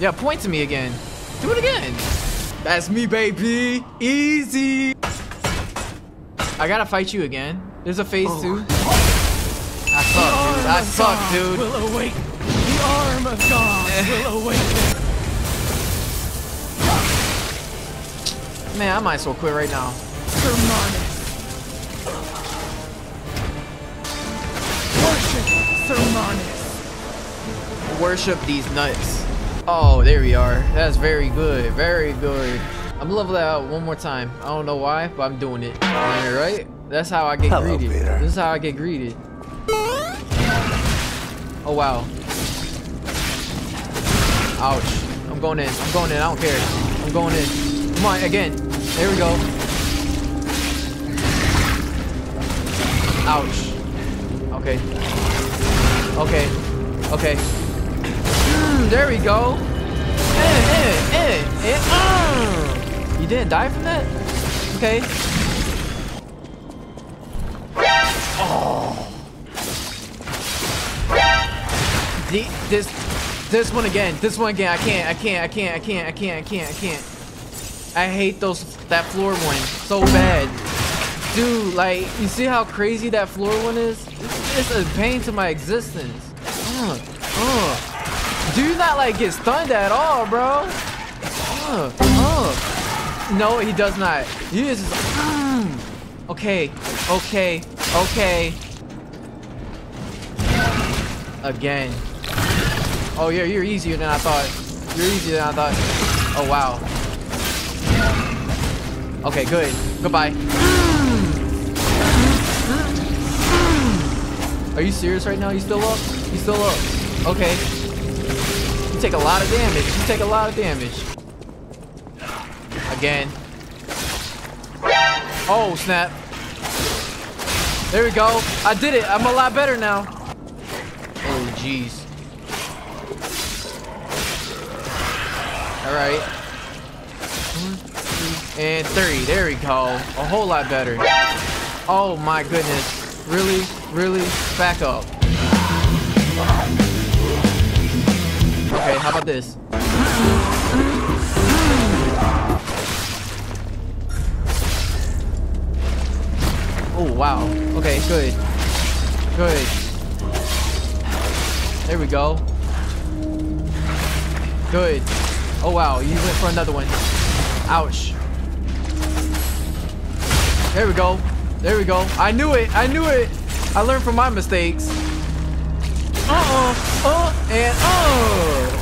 Yeah, point to me again. Do it again. That's me, baby. Easy. I gotta fight you again. There's a phase two. I suck, dude. I suck, dude. Will awake. The arm of God will awake. Man, I might as well quit right now. Sermonis. Worship Sermonis. Worship these nuts. Oh, there we are. That's very good. Very good. I'm gonna level that out one more time. I don't know why, but I'm doing it. All right? That's how I get greeted. Peter. This is how I get greeted. Oh, wow. Ouch. I'm going in. I'm going in. I don't care. I'm going in. Come on, again. There we go. Ouch. Okay. Okay. Okay. There we go. You didn't die from that? Okay. Oh. This one again. This one again. I can't. I hate that floor one so bad. Dude, like, you see how crazy that floor one is? It's a pain to my existence. Do not like get stunned at all, bro. No, he does not. He is just, Okay. Again. Oh yeah, you're easier than I thought. Oh wow. Okay, good. Goodbye. Are you serious right now? You still up? You still up? Okay. You take a lot of damage. You take a lot of damage. Again. Oh snap. There we go. I did it. I'm a lot better now. Oh jeez. All right. 1, 2, and 3. There we go. A whole lot better. Oh my goodness. Really? Really? Back up. Okay, how about this? Oh wow. Okay, good. Good. There we go. Good. Oh wow, you went for another one. Ouch. There we go. There we go. I knew it. I knew it. I learned from my mistakes.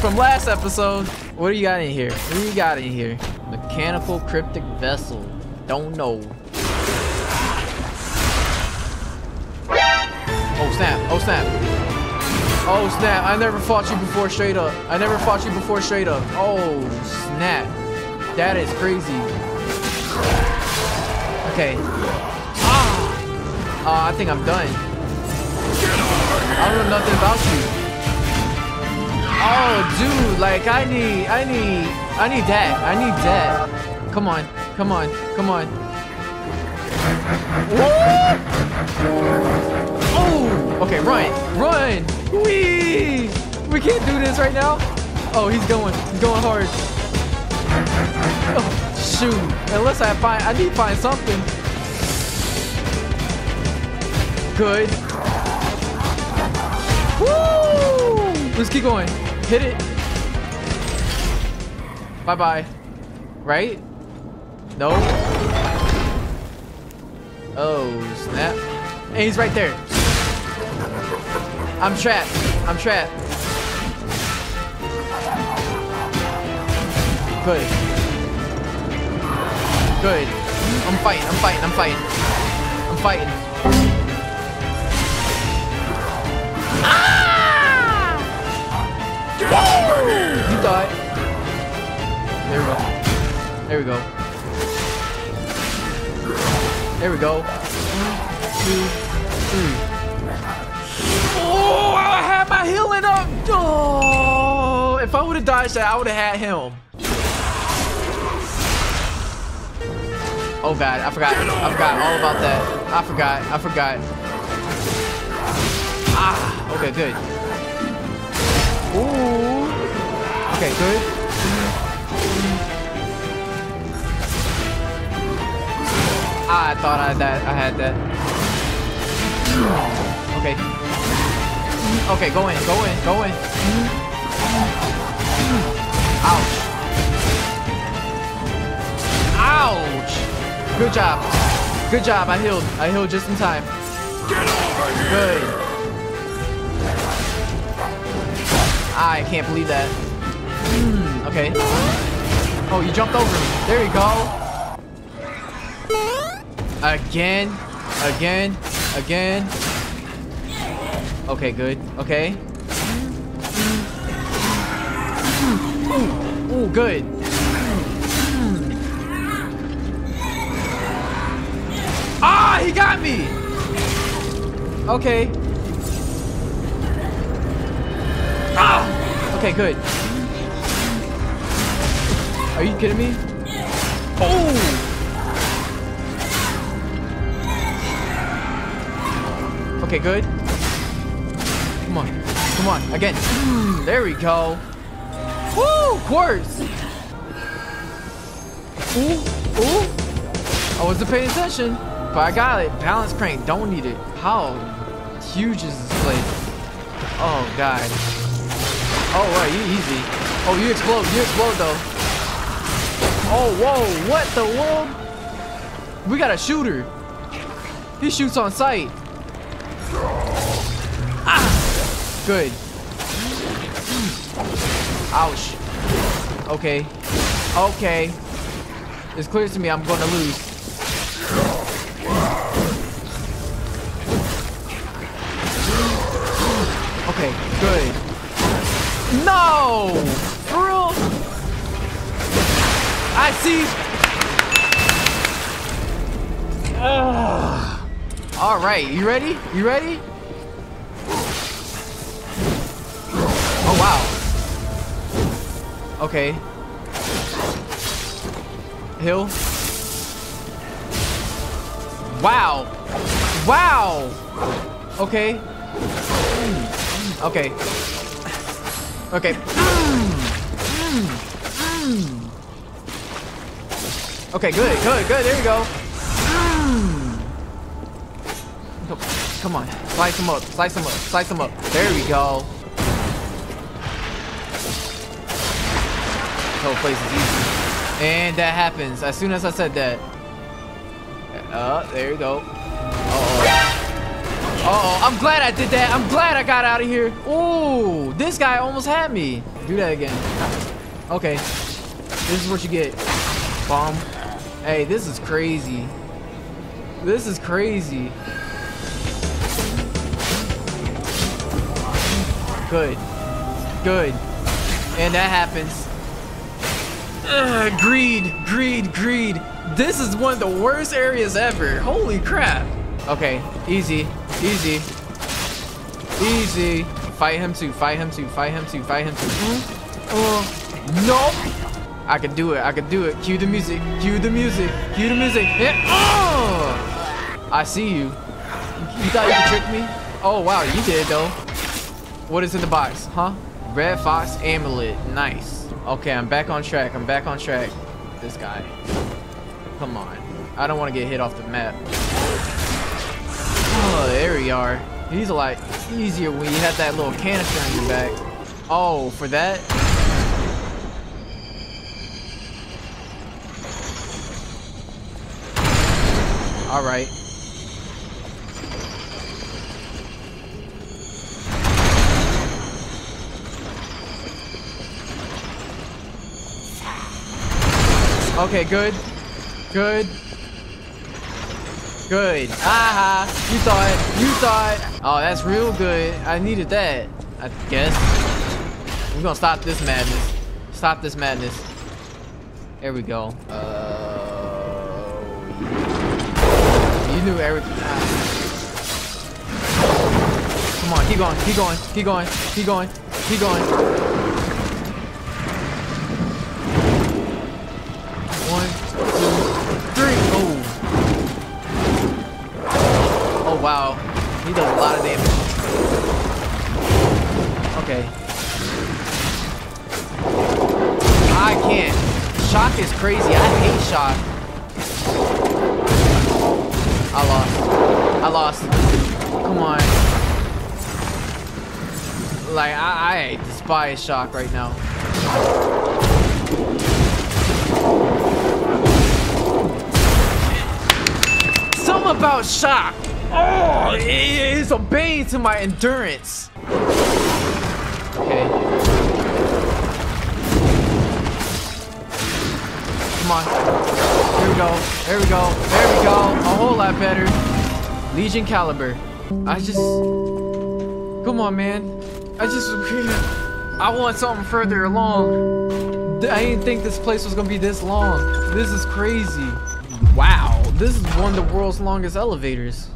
From last episode. What do you got in here? What do you got in here? Mechanical cryptic vessel. Don't know. Oh snap, oh snap. Oh snap, I never fought you before straight up. Oh snap. That is crazy. Okay. I think I'm done. I don't know nothing about you. Oh dude, like I need that. Come on, come on. Whoa! Oh! Okay, run! Whee! We can't do this right now. Oh, he's going hard. Oh, shoot. Unless I need to find something. Good. Woo! Let's keep going. Hit it. Bye-bye. Right? No? Oh, snap. And he's right there. I'm trapped. Good. I'm fighting. Ah! Whoa! You died. There we go. One, two, three. Oh, I had my healing up. Oh, if I would have dodged that, I would have had him. Oh god, I forgot all about that. I forgot. Ah, okay, good. Ooh. Okay, good. I thought I had that. Okay. Okay, go in, go in, go in. Ouch. Ouch! Good job. Good job, I healed. I healed just in time. Get over here. Good. I can't believe that. Okay. Oh, you jumped over me. There you go. Again. Again. Again. Okay, good. Okay. Ooh, good. Ah, he got me. Okay. Okay, good. Are you kidding me? Oh! Okay, good. Come on. Come on. Again. There we go. Woo! Quartz! Ooh! Ooh! I wasn't paying attention, but I got it. Balance crank. Don't need it. How huge is this place? Oh, God. Oh, right, you easy. Oh, you explode though. Oh, whoa, what the world? We got a shooter. He shoots on sight. Ah, good. Ouch. Okay, okay. It's clear to me I'm gonna lose. Okay, good. No! For real? I see. All right, you ready? You ready? Oh, wow. Okay. Hill. Wow. Wow. Okay. Okay. Okay. Okay, good, good, good. There we go. Come on. Slice him up. Slice him up. Slice him up. There we go. This whole place is easy. And that happens as soon as I said that. There you go. Uh-oh, I'm glad I did that. I'm glad I got out of here. Ooh, this guy almost had me. Do that again. Okay. This is what you get. Bomb. Hey, this is crazy. This is crazy. Good. Good. And that happens. Ugh, greed. Greed. Greed. This is one of the worst areas ever. Holy crap. Okay. Easy. Easy. Easy. Fight him too. Fight him too. Fight him too. Fight him too. Nope. I can do it. I can do it. Cue the music. Cue the music. Cue the music. Yeah. I see you. You thought you could trick me? Oh, wow. You did, though. What is in the box? Huh? Red Fox Amulet. Nice. Okay, I'm back on track. I'm back on track. This guy. Come on. I don't want to get hit off the map. Oh, there we are. These are like easier when you have that little canister on your back. Oh, for that? All right. Okay, good. Good. Good. Aha! You saw it. You saw it. Oh, that's real good. I needed that, I guess. We're gonna stop this madness. Stop this madness. There we go. You knew everything. Come on, keep going. Keep going. Keep going. Keep going. Keep going. One, two, three. Oh. Wow, he does a lot of damage. Okay. Shock is crazy. I hate shock. I lost. I lost. Come on. Like, I despise shock right now. Something about shock. Oh, it is a bane to my endurance. Okay. Come on. Here we go. There we go. There we go. A whole lot better. Legion caliber. I just... Come on, man. I just... I want something further along. I didn't think this place was gonna be this long. This is crazy. Wow. This is one of the world's longest elevators.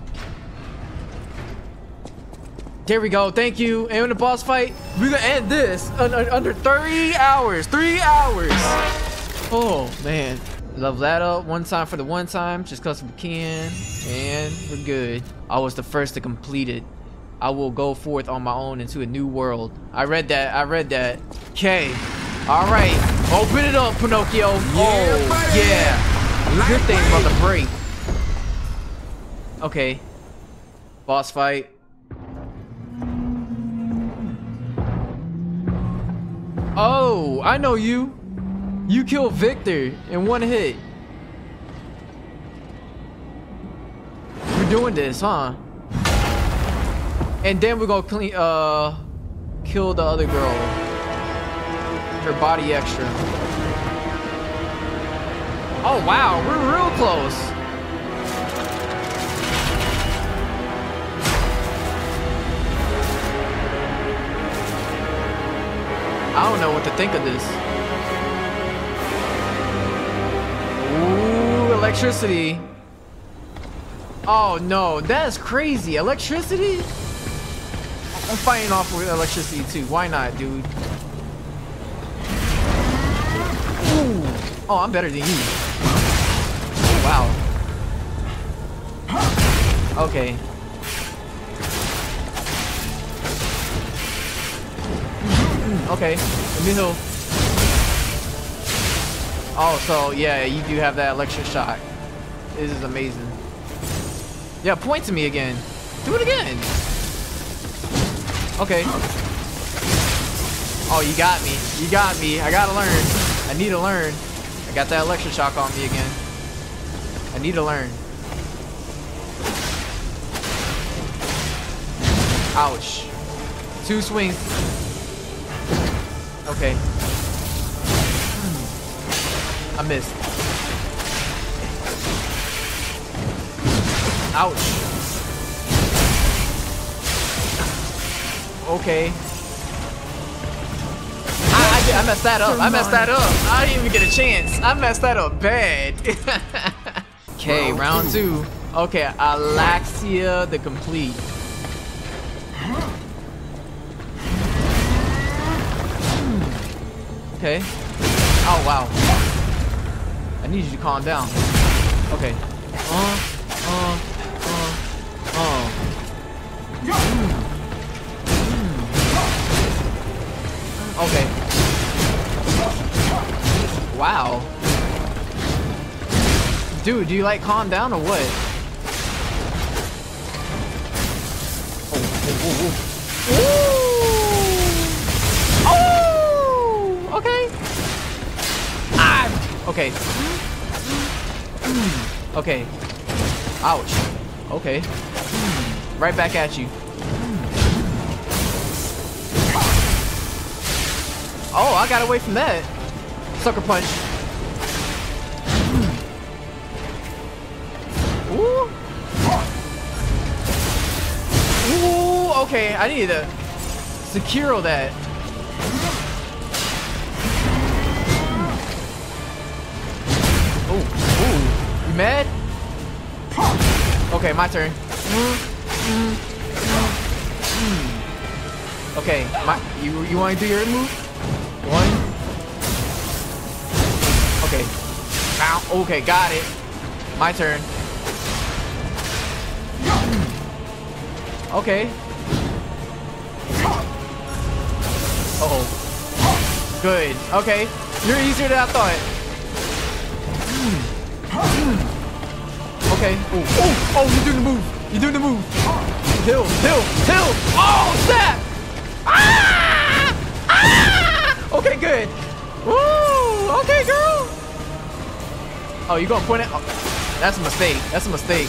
There we go. Thank you. And in the boss fight, we're gonna end this under 3 hours. 3 hours. Oh man, love that up one time for the one time, just cause we can, and we're good. I was the first to complete it. I will go forth on my own into a new world. I read that. I read that. Okay, all right, open it up, Pinocchio. Oh yeah, good thing about the break. Okay, boss fight. Oh, I know you. You killed Victor in one hit. You're doing this, huh? And then we're gonna clean, kill the other girl. Her body extra. Oh wow, we're real close. I don't know what to think of this. Electricity. Oh no, that's crazy. Electricity? I'm fighting off with electricity too. Why not, dude? Ooh. Oh, I'm better than you. Wow. Okay. Okay. Let me heal. Oh, so yeah, you do have that electric shock. This is amazing. Yeah, point to me again. Do it again. Okay. Oh, you got me. You got me. I gotta learn. I need to learn. I got that electric shock on me again. I need to learn. Ouch. 2 swings. Okay. I missed. Ouch. Okay. I messed that up. I messed that up. I didn't even get a chance. I messed that up bad. Okay, round 2. Okay, Laxasia the Complete. Okay. Oh, wow. I need you to calm down. Okay. Okay. Wow. Dude, do you like calm down or what? Oh, okay. Ah, okay. Okay. Ouch. Okay. Right back at you. Oh, I got away from that. Sucker punch. Ooh. Ooh, okay. I need to secure that. Mad? Okay, my turn. Okay, you want to do your move? One. Okay. Ow. Okay, got it. My turn. Okay. Uh oh. Good. Okay. You're easier than I thought. Okay. Ooh. Oh, oh, you're doing the move. You're doing the move. Heal, heal, heal. Oh, snap. Ah! Ah! Okay, good. Woo! Okay, girl. Oh, you gonna point it? Oh, that's a mistake. That's a mistake.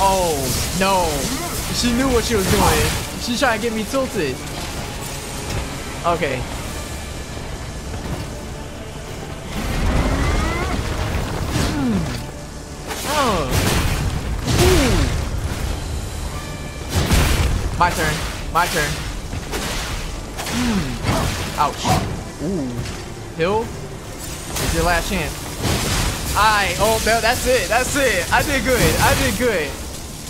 Oh, no. She knew what she was doing. She's trying to get me tilted. Okay. Oh. My turn. My turn. Ouch. Ooh. Hill? It's your last chance. Alright. Oh, no, that's it. That's it. I did good. I did good.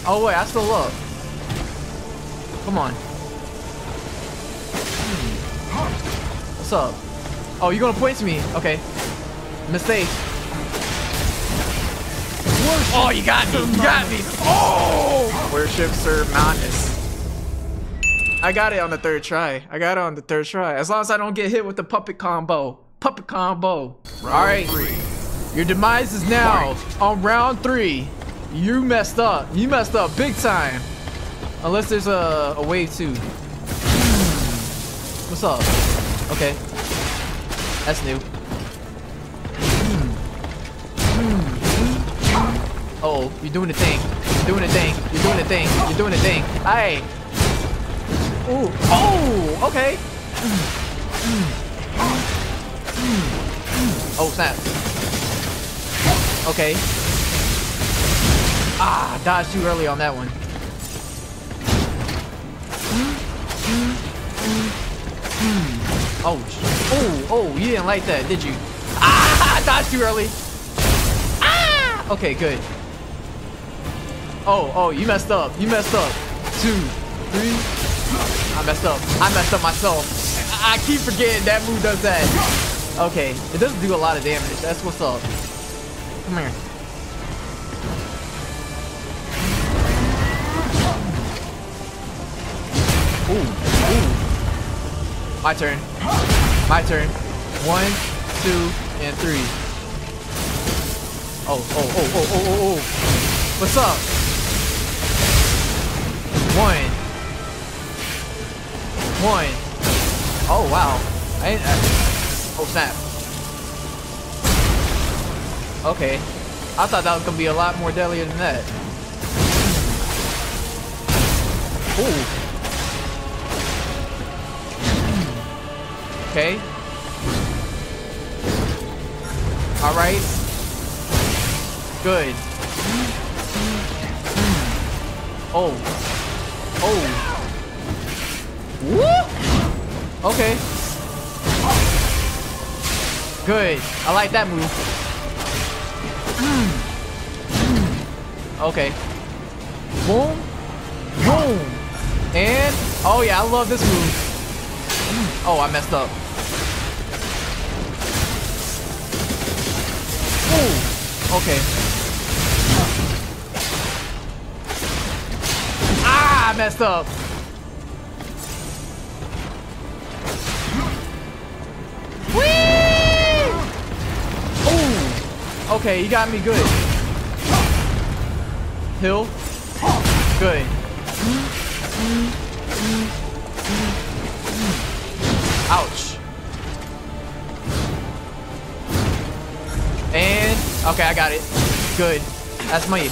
Oh, wait. I still love. Come on. What's up? Oh, you're gonna point to me. Okay. Mistake. Oh, you got me. You got me. Oh! Worship Sir Manus. I got it on the third try. I got it on the third try. As long as I don't get hit with the puppet combo. Puppet combo. Alright. Your demise is now on round 3. You messed up. You messed up big time. Unless there's a wave 2. What's up? Okay. That's new. Uh-oh, you're doing the thing. You're doing the thing. You're doing the thing. You're doing the thing. Aye. Ooh. Oh, okay. Oh, snap. Okay. Ah, dodged too early on that one. Oh, oh, oh, you didn't like that, did you? Ah, I dodged too early. Ah, okay, good. Oh, oh, you messed up. You messed up. 2, 3. I messed up. I messed up myself. I keep forgetting that move does that. Okay, it doesn't do a lot of damage. That's what's up. Come here. Ooh, ooh. My turn. My turn. 1, 2, and 3. Oh, oh, oh, oh, oh, oh, oh. What's up? 1. 1. Oh, wow. Oh, snap. Okay. I thought that was going to be a lot more deadlier than that. Ooh. Okay. All right. Good. Oh. Oh. Woo! Okay. Good. I like that move. Okay. Boom. Boom. And oh yeah, I love this move. Oh, I messed up. Oh. Okay. Ah, I messed up. Okay, you got me good. Hill. Good. Ouch. And, okay, I got it. Good. That's money.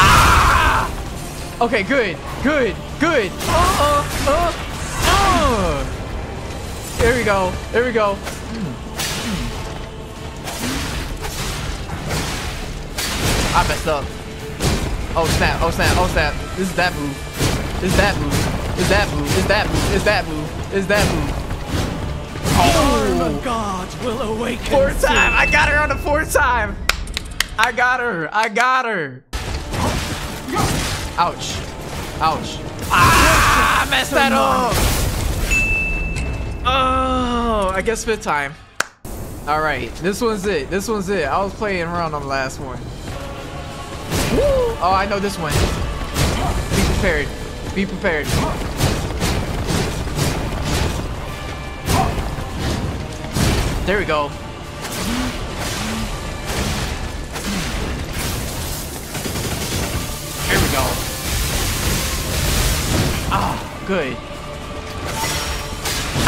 Ah! Okay, good. Good. Good. There we go. There we go. I messed up. Oh snap. Oh snap. Oh snap. This is that move. This is that move. This is that move. This is that move. This is that move. This is that move. Oh, the arm of God will awaken. 4th time. I got her on the 4th time. I got her. I got her. Ouch. Ouch. Ah, I messed that up. Oh, I guess 5th time. Alright, this one's it. This one's it. I was playing around on the last one. Woo! Oh, I know this one. Be prepared. Be prepared. There we go. There we go. Ah, good.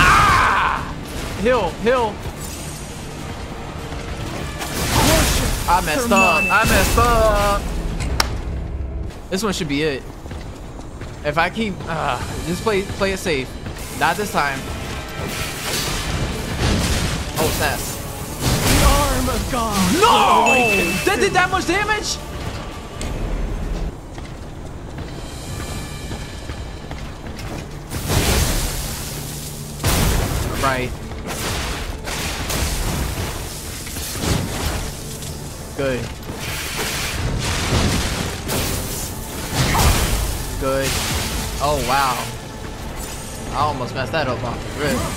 Ah! Heal, heal. I messed up. I messed up. This one should be it. If I keep, just play it safe. Not this time. Oh, snap. The arm of God. No! That did that much damage? Right. Good. Good. Oh, wow. I almost messed that up on really. Wow.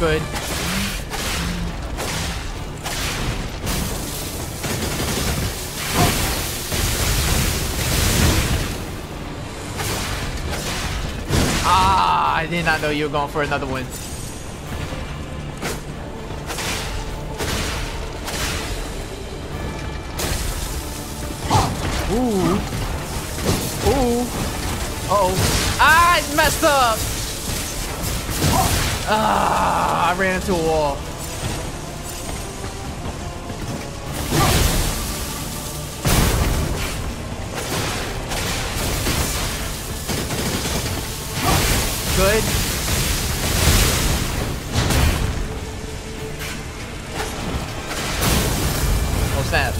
Good. Ah, I did not know you were going for another one. Ooh. Ooh. Uh-oh. I messed up. Ah, I ran into a wall. Good. Oh, snap.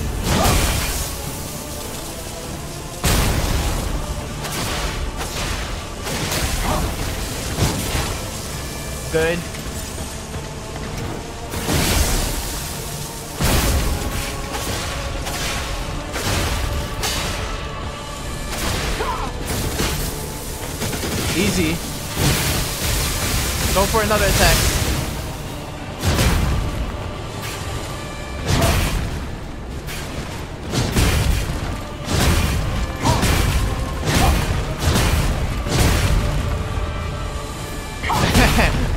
Good. Easy. Go for another attack.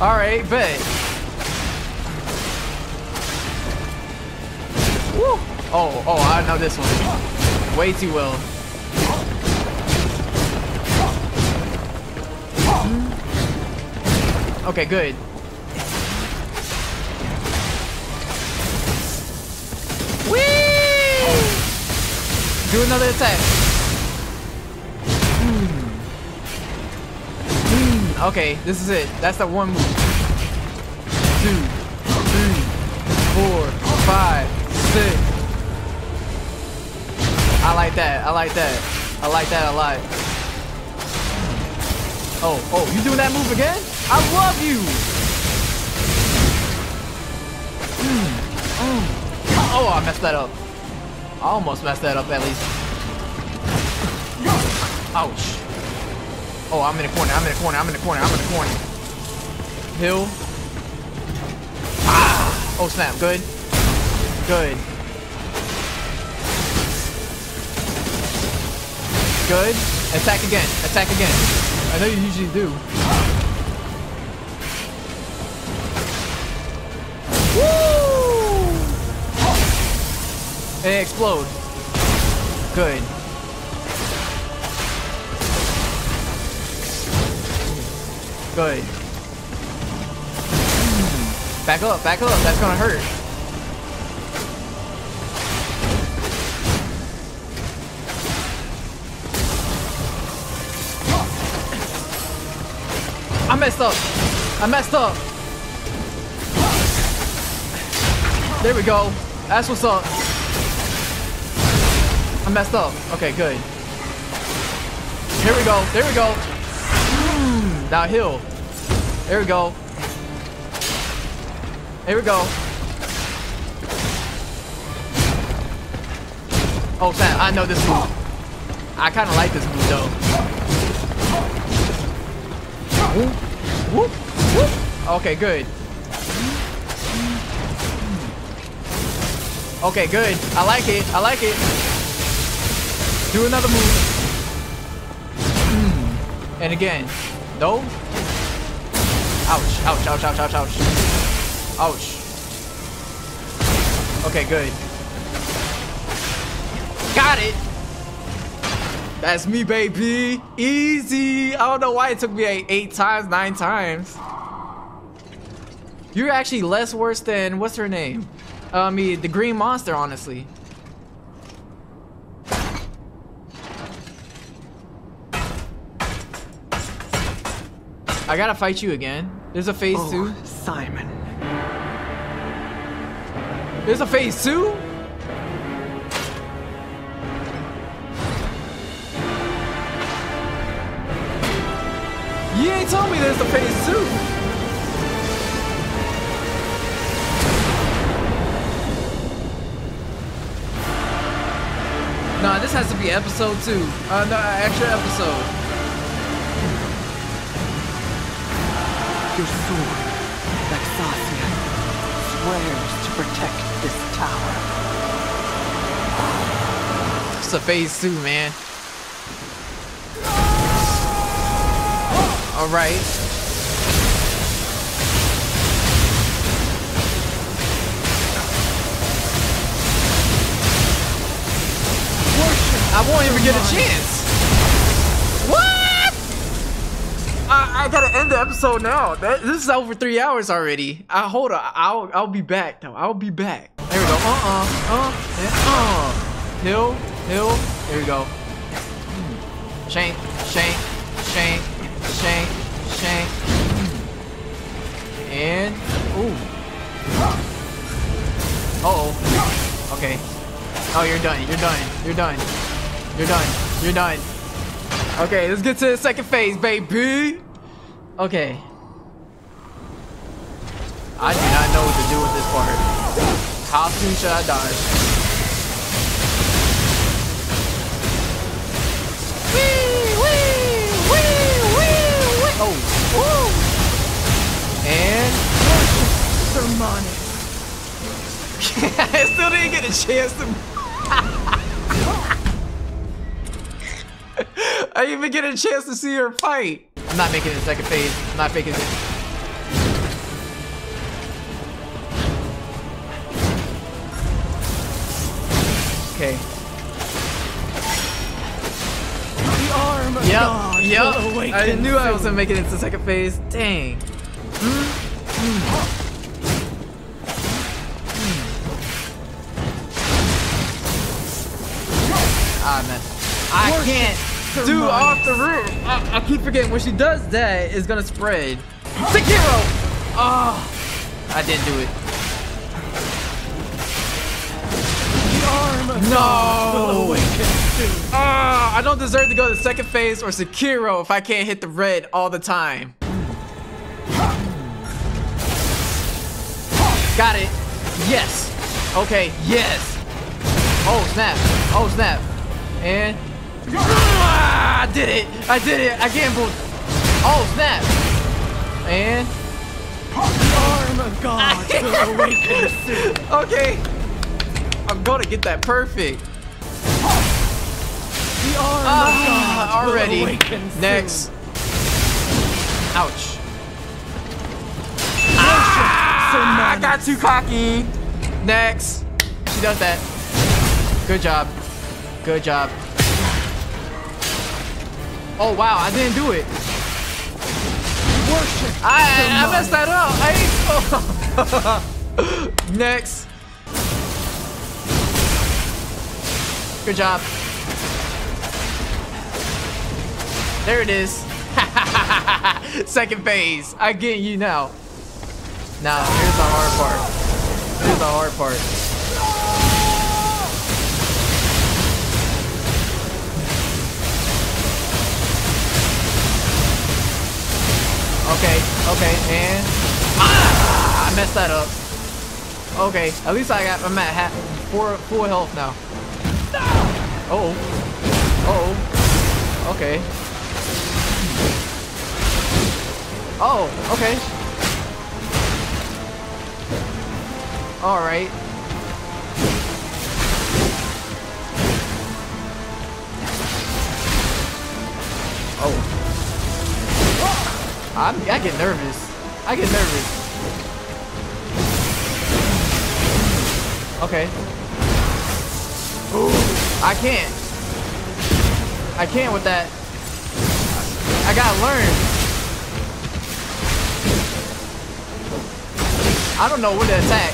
All right, bet. Woo. Oh, I know this one way too well. Okay, good. Whee! Do another attack. Okay, this is it. That's the one move. 2, 3, 4, 5, 6. I like that. I like that. I like that a lot. Oh, you doing that move again? I love you! Oh, I messed that up. I almost messed that up, at least. Ouch. Oh, I'm in a corner, I'm in a corner, I'm in a corner, I'm in a corner. Hill. Ah! Oh, snap. Good. Good. Good. Attack again. Attack again. I know you usually do. It explode. Good. Good. Back up, back up. That's gonna hurt. I messed up. I messed up. There we go. That's what's up. I messed up. Okay, good. Here we go. There we go. Now heal. There we go. Here we go. Oh, snap. I know this move. I kind of like this move, though. Whoop, whoop, whoop. Okay, good. Okay, good. I like it. I like it. Do another move. And again. No. Ouch. Ouch. Ouch. Ouch. Ouch. Ouch. Ouch. Okay, good. Got it. That's me, baby. Easy. I don't know why it took me 8 times, 9 times. You're actually less worse than what's her name? I mean, the green monster, honestly. I gotta fight you again. There's a phase two. Simon. There's a phase two? You ain't told me there's a phase two. Nah, this has to be episode 2. No, extra episode. Your sword, Laxasia, swears to protect this tower. It's a phase 2, man. All right. I won't even get a chance. What? I gotta end the episode now. This is over 3 hours already. Hold on. I'll be back though. I'll be back. There we go. Hill. There we go. Shank. And ooh. Uh-oh. Okay. Oh, you're done. Okay, let's get to the second phase, baby. Okay. I do not know what to do with this part. How soon should I dodge? Oh. Woo. And sermonic. I still didn't get a chance to I didn't even get a chance to see her fight. I'm not making it a second phase. I'm not making it. Okay. Yep. I knew I wasn't making it to the second phase. Dang. Ah, man. I can't do off the roof. I keep forgetting when she does that, it's gonna spread. Sekiro! Oh, I didn't do it. No! I don't deserve to go to the second phase or Sekiro if I can't hit the red all the time. Got it. Yes. Okay. Yes. Oh snap. Oh snap. And I did it. I did it. I gambled. Oh snap. And the arm of God will awaken soon. Okay. I'm gonna get that perfect. The arm of God already. Next. Ouch. I got too cocky. Next. She does that. Good job. Good job. Oh wow, I didn't do it. Worship. I messed that up. Next. Good job. There it is. Second phase. I get you now. Now, here's the hard part. Here's the hard part. Okay, okay, and I messed that up. Okay, at least I'm at full health now. Okay. Oh, okay. All right. Oh. I get nervous. I get nervous. Okay. Ooh, I can't. I can't with that. I gotta learn. I don't know where to attack.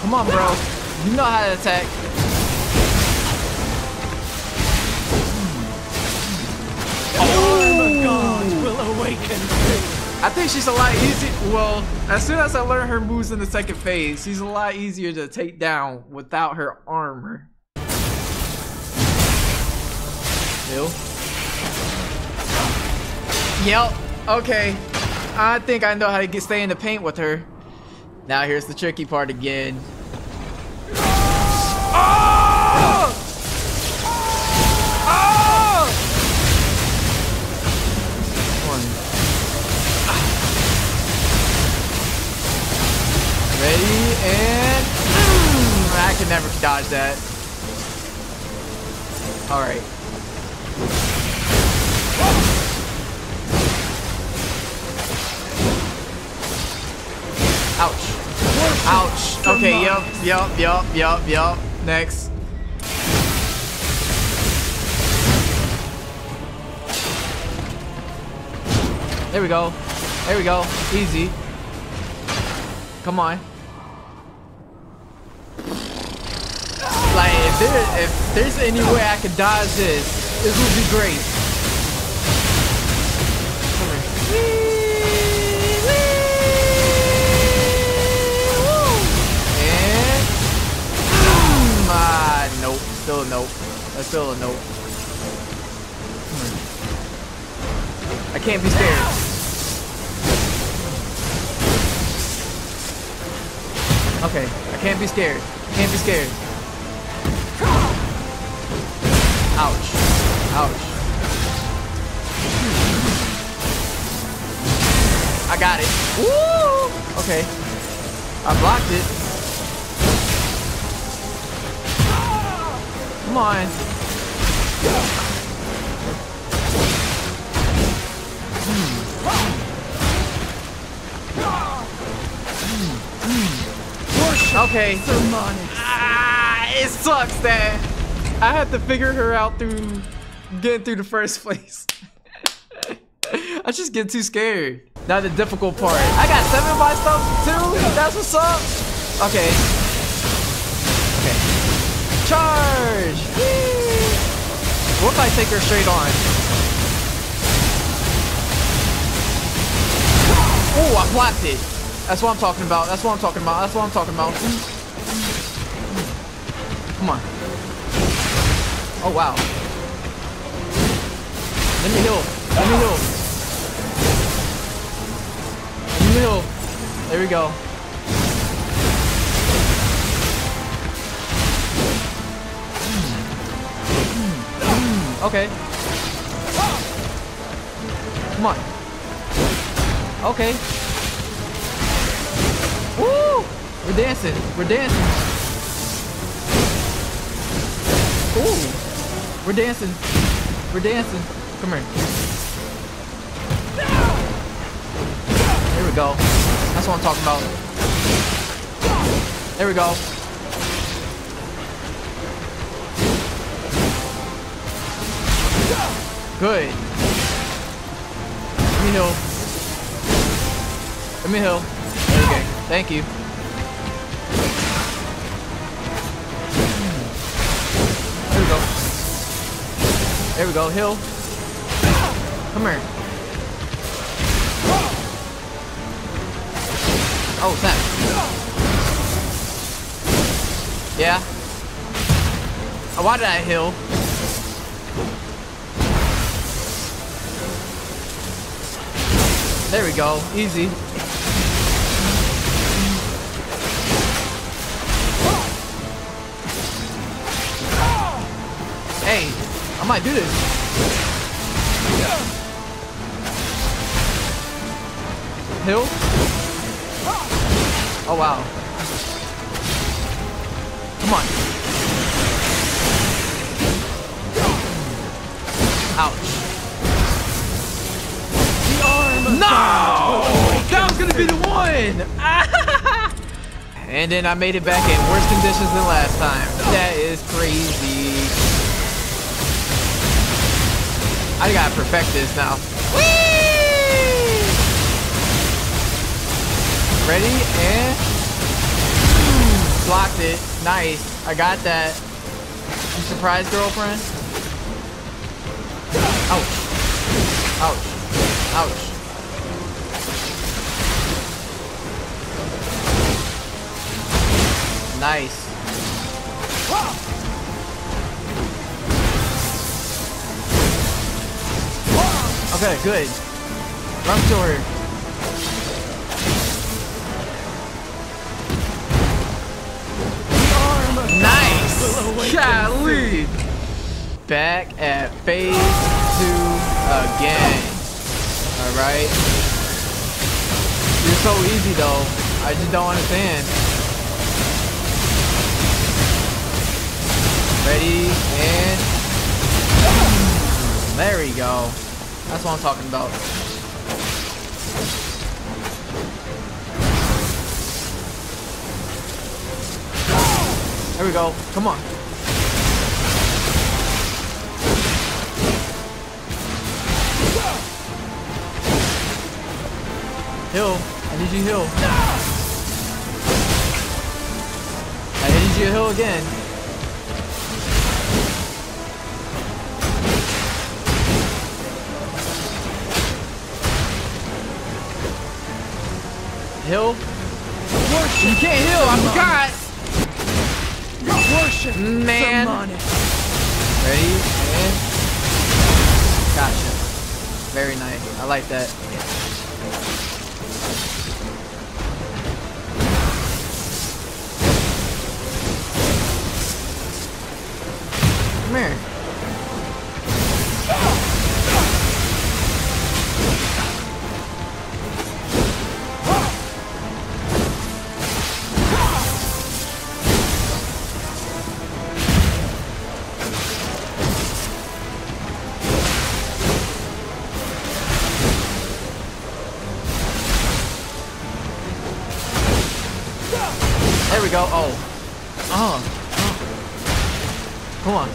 Come on, bro. You know how to attack. Oh my God, will awaken. I think she's a lot easier. Well, as soon as I learn her moves in the second phase, she's a lot easier to take down without her armor. Still. Yep. Okay. I think I know how to stay in the paint with her. Now here's the tricky part again. Oh! Oh! One. Ready and I can never dodge that. All right. Ouch. Ouch. Okay, yup. Next. There we go. There we go. Easy. Come on. Like, if there's any way I could dodge this would be great. Come here. Nope, still a nope. That's still a nope. I can't be scared. Okay, I can't be scared. Can't be scared. Ouch. Ouch. I got it. Woo! Okay. I blocked it. Come on. Okay. It sucks that I had to figure her out through getting through the first place. I just get too scared. Now the difficult part. I got 7 of my stuff too. That's what's up. Okay. Charge! What if I take her straight on? Oh, I blocked it. That's what I'm talking about. That's what I'm talking about. That's what I'm talking about. Come on. Oh, wow. Let me heal. Let me heal. Let me heal. There we go. Okay. Come on. Okay. Woo! We're dancing. We're dancing. Ooh. We're dancing. We're dancing. Come here. There we go. That's what I'm talking about. There we go. Good. Let me heal. Let me heal. Okay. Thank you. There we go. There we go. Heal. Come here. Oh, snap. Yeah. Oh, why did I heal? There we go. Easy. Hey, I might do this. Hill? Oh, wow. Come on. Ouch. arm. No! That was gonna be the one! And then I made it back in worse conditions than last time. That is crazy. I gotta perfect this now. Whee! Ready and blocked it. Nice. I got that. You surprised, girlfriend? Ouch. Ouch. Ouch. Nice. Okay, good. Run to her. Nice! Golly! Back at phase 2 again. Alright. You're so easy though. I just don't understand. Ready, and... there we go. That's what I'm talking about. There we go. Come on. Heal. I need you to heal. I need you to heal again. Heal? You can't heal, I forgot! Worship, man! Ready? And... gotcha. Very nice. I like that. Come here. There we go. Oh. Come on.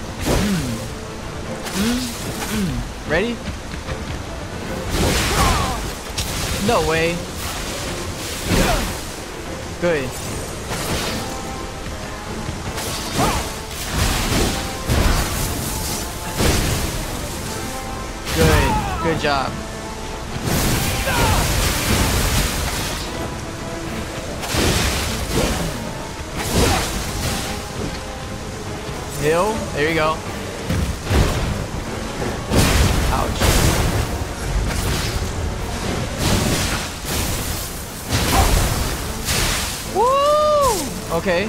Ready? No way. Good. Good. Good job. Hill, there you go. Ouch. Woo! Okay.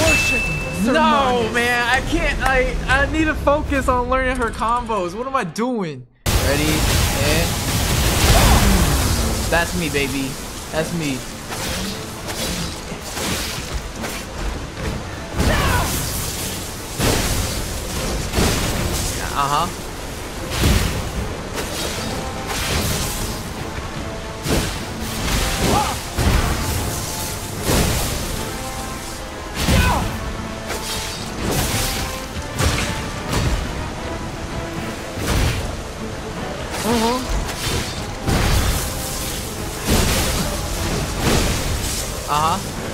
Worship. No, man, I can't. I need to focus on learning her combos. What am I doing? Ready? And... that's me, baby. That's me.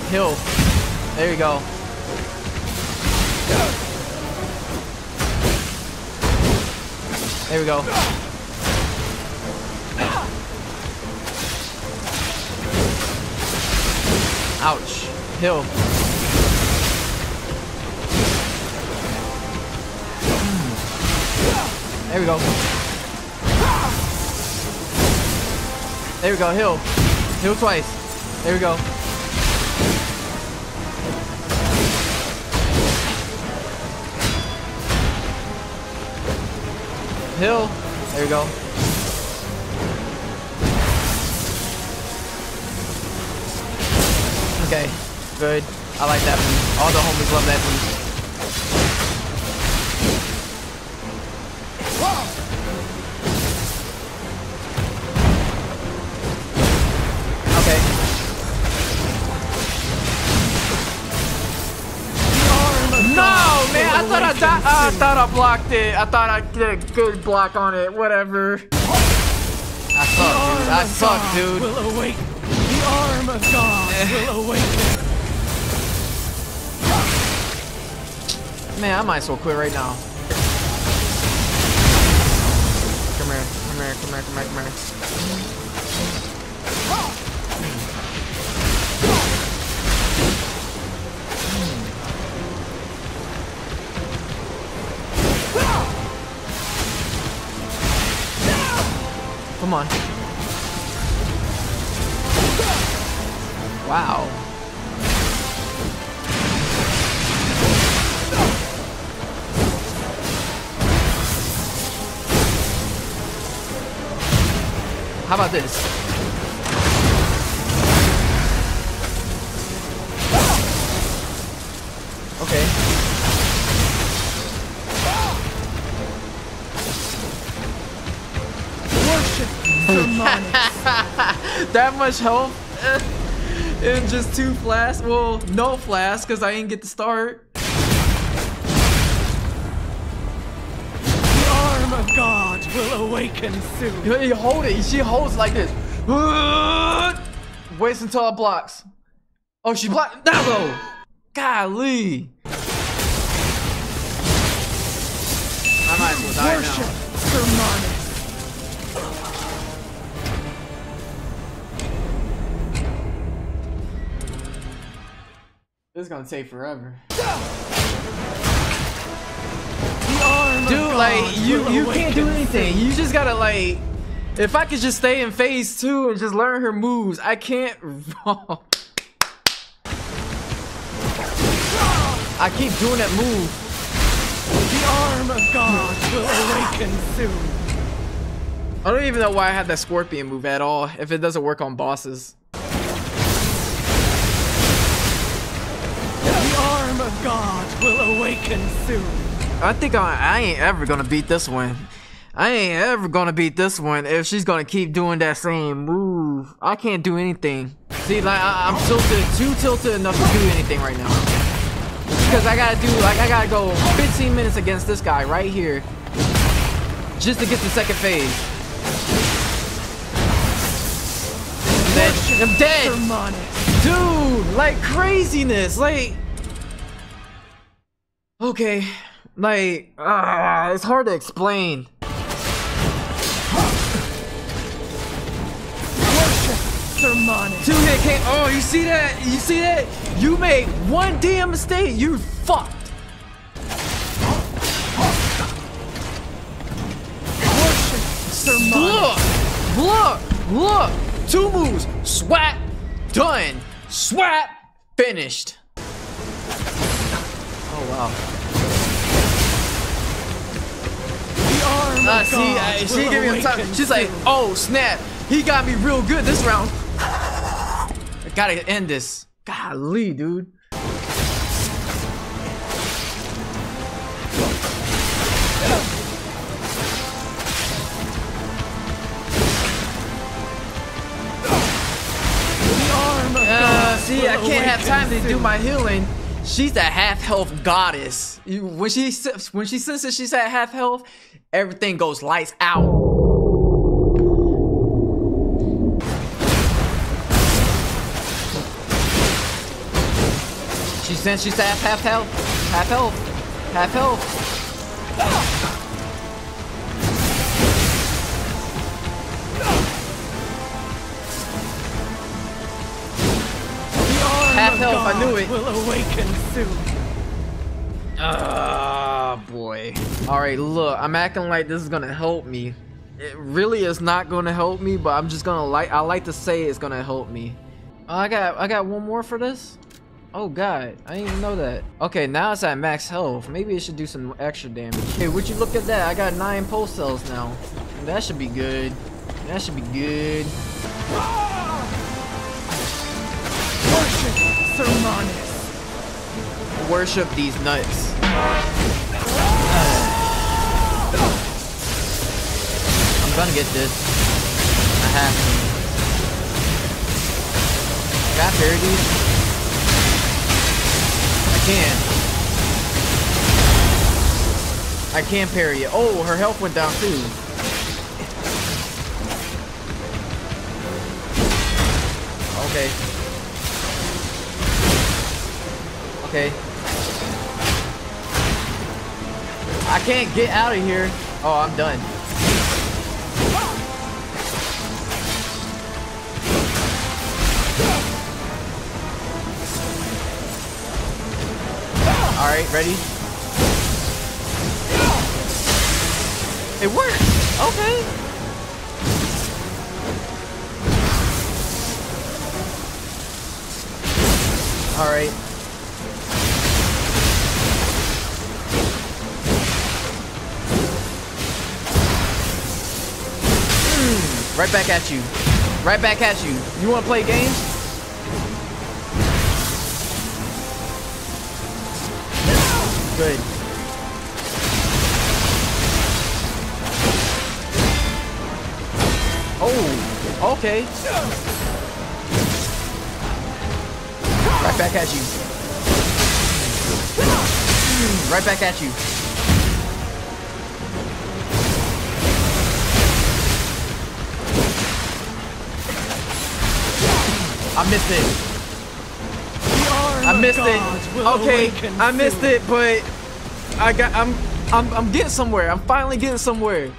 Hill. There you go. There we go. Ouch. Hill. There we go. There we go. Hill. Hill twice. There we go. Hill. There you go. Okay. Good. I like that move. All the homies love that move. I thought I blocked it. I thought I did a good block on it. Whatever. I suck, dude. Will awake. The arm of God will awake. Man, I might as well quit right now. Come here. Come here. Come here. Come here. Come here. Come on. Wow. How about this? Okay. That much health and just 2 flasks. Well, no flasks because I didn't get to start. The arm of God will awaken soon. You hold it. She holds like this. Waits until it blocks. Oh, she blocked. That low. Golly. I might as well die now. This is gonna take forever. The arm dude, like you can't do anything. You just gotta like. If I could just stay in phase 2 and just learn her moves, I can't. I keep doing that move. The arm of God will awaken soon. I don't even know why I had that scorpion move at all. If it doesn't work on bosses. God will awaken soon. I think I ain't ever gonna beat this one. I ain't ever gonna beat this one if she's gonna keep doing that same move. I can't do anything. See, like I'm tilted, too tilted enough to do anything right now. Because I gotta go 15 minutes against this guy right here, just to get the second phase. I'm dead, dude. Like craziness, like. Okay, like, it's hard to explain. Two-hit KO. Oh, you see that? You see that? You made one damn mistake. You fucked. Look. 2 moves. Swat. Done. Swat. Finished. Oh, wow. She gave me a time. She's like, oh, snap. He got me real good this round. I gotta end this. Golly, dude. See, I can't have time to do my healing. She's a half health goddess. When she senses she's at half health, everything goes lights out. She says she's at half health, half health, half health. Half health, I knew it. Will awaken soon. Boy. Alright, look, I'm acting like this is gonna help me. It really is not gonna help me, but I'm just gonna I like to say it's gonna help me. I got one more for this? Oh god, I didn't even know that. Okay, now it's at max health. Maybe it should do some extra damage. Hey, would you look at that? I got 9 pulse cells now. That should be good. That should be good. Worship these nuts. I'm gonna get this. I have to. Can I parry these? I can. I can parry it. Oh, her health went down too. Okay. Okay. I can't get out of here. Oh, I'm done. Alright, ready? It worked! Okay! Alright. Right back at you. Right back at you. You wanna play games? Good. Oh, okay. Right back at you. Right back at you. I missed it. I missed it. Okay, I missed it, but I got. I'm getting somewhere. I'm finally getting somewhere.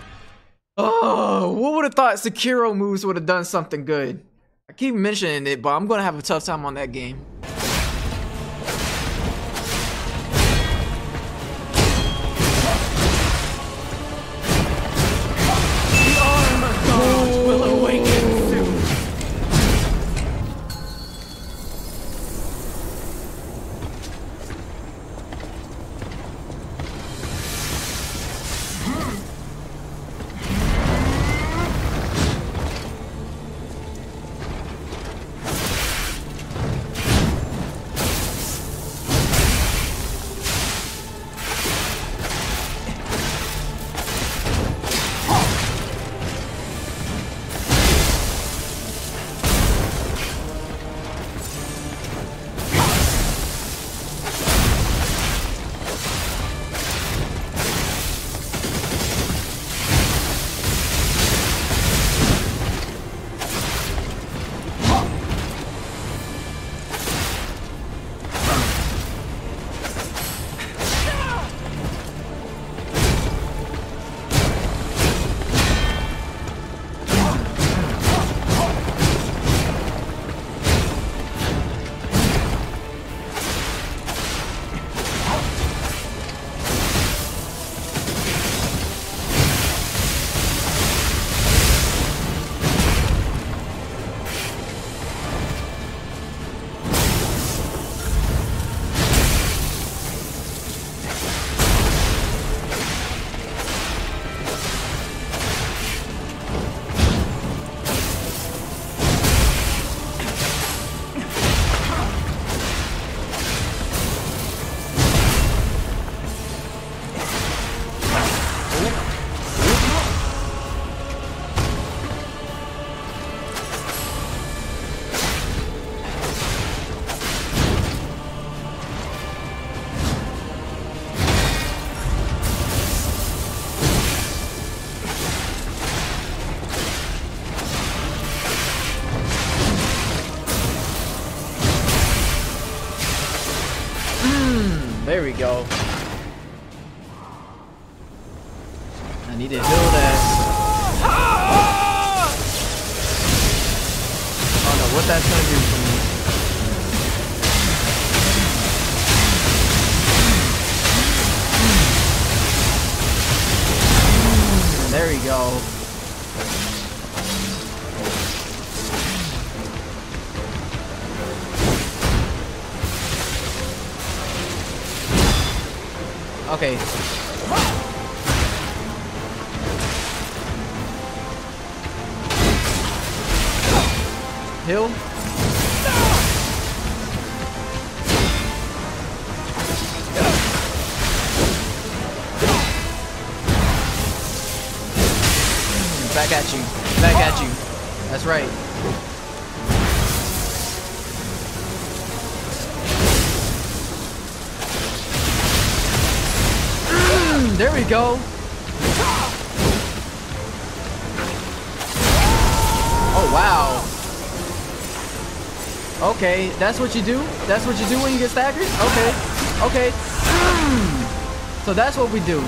Oh, what would have thought Sekiro moves would have done something good? I keep mentioning it, but I'm gonna have a tough time on that game. There we go. I need to heal that. I don't know what that's gonna do for me. There we go. Okay. Heal. Back at you. Back at you. That's right. There we go. Oh, wow. Okay, that's what you do? That's what you do when you get staggered? Okay. Okay. So that's what we do.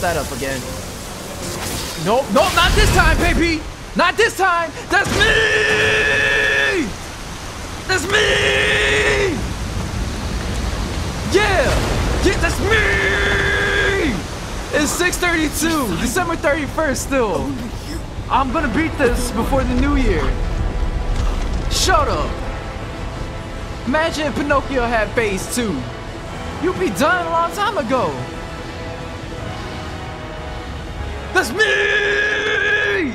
That up again. Nope, nope, not this time, baby! Not this time! That's me! That's me! Yeah! Yeah, that's me! It's 6:32, December 31st still. I'm gonna beat this before the new year. Shut up! Imagine if Pinocchio had phase 2. You'd be done a long time ago. That's me!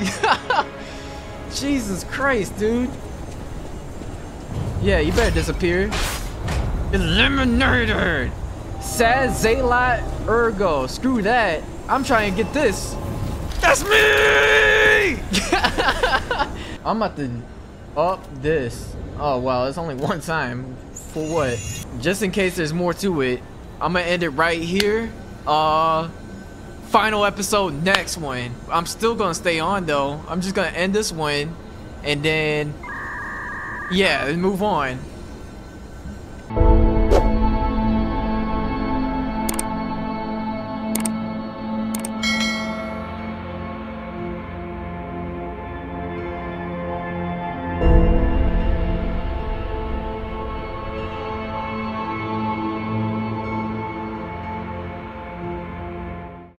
Jesus Christ, dude. Yeah, you better disappear. Eliminated! Sad Zaylot Ergo. Screw that. I'm trying to get this. That's me! I'm about to up this. Oh, wow. It's only one time. For what? Just in case there's more to it, I'm going to end it right here. Final episode next one. I'm still gonna stay on though. I'm just gonna end this one and then yeah, move on.